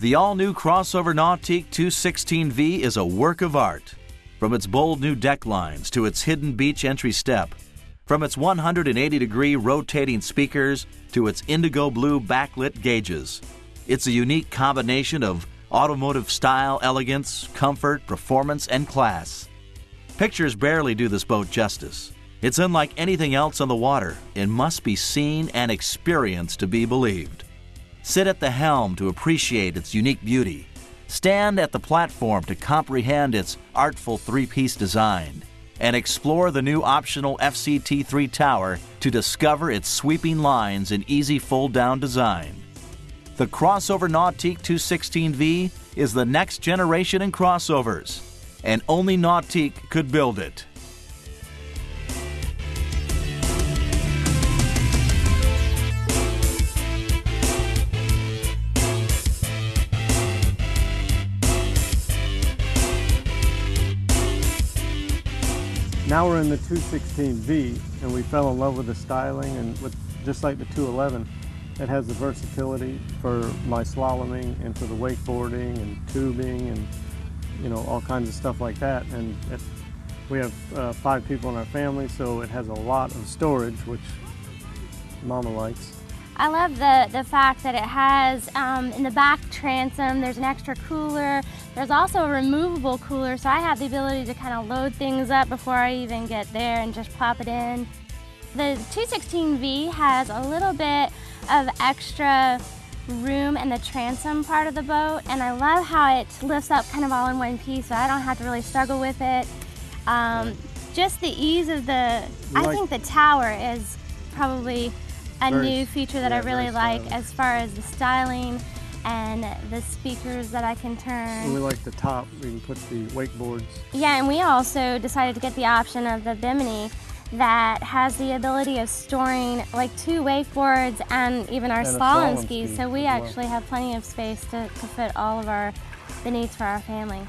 The all-new crossover Nautique 216V is a work of art. From its bold new deck lines to its hidden beach entry step, from its 180-degree rotating speakers to its indigo blue backlit gauges, it's a unique combination of automotive style, elegance, comfort, performance, and class. Pictures barely do this boat justice. It's unlike anything else on the water and must be seen and experienced to be believed. Sit at the helm to appreciate its unique beauty. Stand at the platform to comprehend its artful three-piece design. And explore the new optional FCT3 tower to discover its sweeping lines and easy fold-down design. The crossover Nautique 216V is the next generation in crossovers, and only Nautique could build it. Now we're in the 216V, and we fell in love with the styling, and just like the 211, it has the versatility for my slaloming and for the wakeboarding and tubing and, you know, all kinds of stuff like that. And we have 5 people in our family, so it has a lot of storage, which Mama likes. I love the fact that it has, in the back transom, there's an extra cooler. There's also a removable cooler, so I have the ability to kind of load things up before I even get there and just pop it in. The 216V has a little bit of extra room in the transom part of the boat, and I love how it lifts up kind of all in one piece, so I don't have to really struggle with it. Just the ease of I think the tower is probably a new feature that I really like, as far as the styling and the speakers that I can turn. And we like the top, we can put the wakeboards. Yeah, and we also decided to get the option of the Bimini that has the ability of storing like 2 wakeboards and even our slalom skis, so we actually have plenty of space to fit all of the needs for our family.